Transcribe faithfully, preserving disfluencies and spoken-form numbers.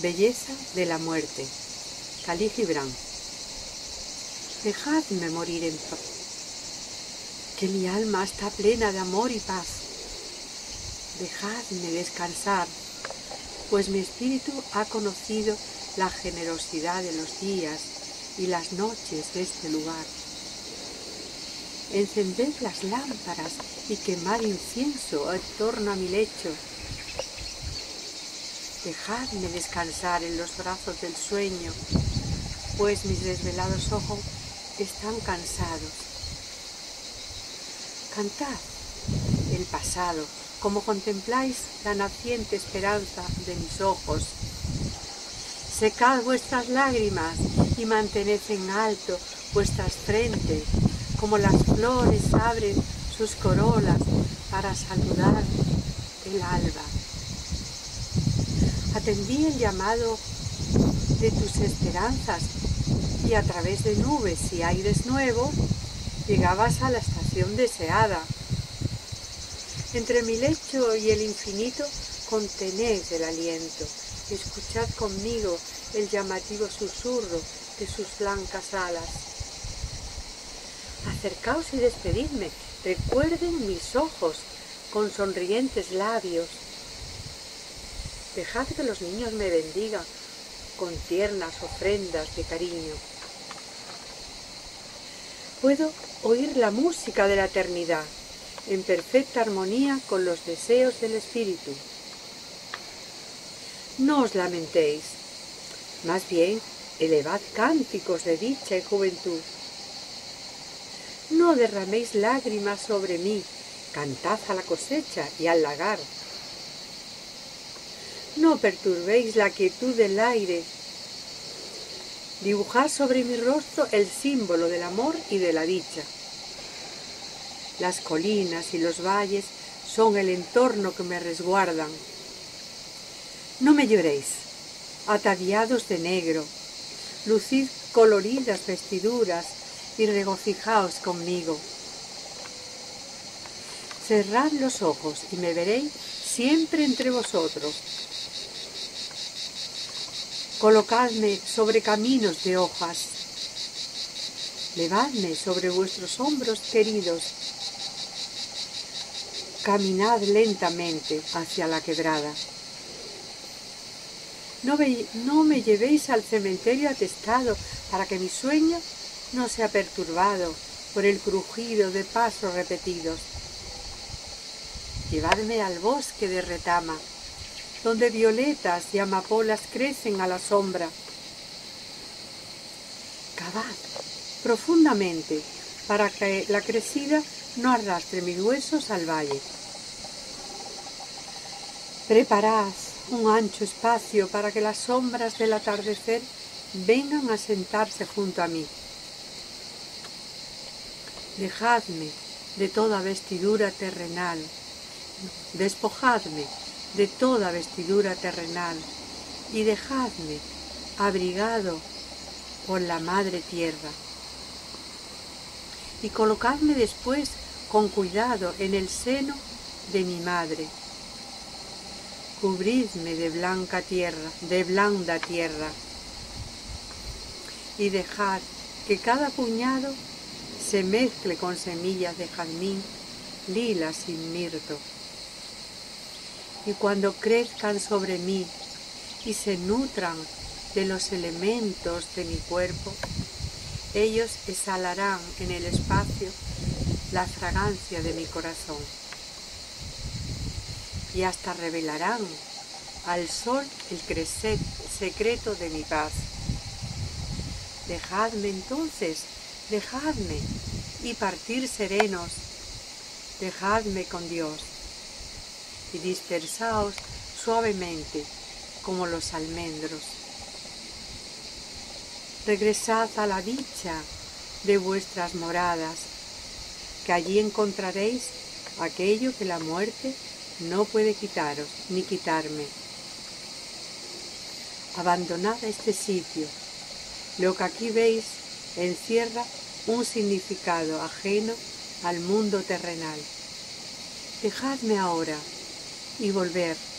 Belleza de la muerte. Kahlil Gibran. Dejadme morir en paz, que mi alma está plena de amor y paz. Dejadme descansar, pues mi espíritu ha conocido la generosidad de los días y las noches de este lugar. Encended las lámparas y quemad incienso en torno a mi lecho. Dejadme descansar en los brazos del sueño, pues mis desvelados ojos están cansados. Cantad el pasado, como contempláis la naciente esperanza de mis ojos. Secad vuestras lágrimas y mantened en alto vuestras frentes, como las flores abren sus corolas para saludar el alba. Atendí el llamado de tus esperanzas y a través de nubes y aires nuevos llegabas a la estación deseada. Entre mi lecho y el infinito contened el aliento, escuchad conmigo el llamativo susurro de sus blancas alas. Acercaos y despedidme, recuerden mis ojos con sonrientes labios. Dejad que los niños me bendigan con tiernas ofrendas de cariño. Puedo oír la música de la eternidad, en perfecta armonía con los deseos del espíritu. No os lamentéis, más bien elevad cánticos de dicha y juventud. No derraméis lágrimas sobre mí, cantad a la cosecha y al lagar. No perturbéis la quietud del aire. Dibujad sobre mi rostro el símbolo del amor y de la dicha. Las colinas y los valles son el entorno que me resguardan. No me lloréis, ataviados de negro. Lucid coloridas vestiduras y regocijaos conmigo. Cerrad los ojos y me veréis siempre entre vosotros. Colocadme sobre caminos de hojas. Levadme sobre vuestros hombros queridos. Caminad lentamente hacia la quebrada. No, ve, no me llevéis al cementerio atestado para que mi sueño no sea perturbado por el crujido de pasos repetidos. Llevadme al bosque de retama, donde violetas y amapolas crecen a la sombra. Cavad profundamente para que la crecida no arrastre mis huesos al valle. Preparad un ancho espacio para que las sombras del atardecer vengan a sentarse junto a mí. Dejadme de toda vestidura terrenal, despojadme de toda vestidura terrenal y dejadme abrigado por la madre tierra. Y colocadme después con cuidado en el seno de mi madre. Cubridme de blanca tierra, de blanda tierra, y dejad que cada puñado se mezcle con semillas de jazmín, lilas y mirto. Y cuando crezcan sobre mí y se nutran de los elementos de mi cuerpo, ellos exhalarán en el espacio la fragancia de mi corazón y hasta revelarán al sol el secreto de mi paz. Dejadme entonces, dejadme y partir serenos, dejadme con Dios y dispersaos suavemente como los almendros. Regresad a la dicha de vuestras moradas, que allí encontraréis aquello que la muerte no puede quitaros ni quitarme. Abandonad este sitio. Lo que aquí veis encierra un significado ajeno al mundo terrenal. Dejadme ahora y volver.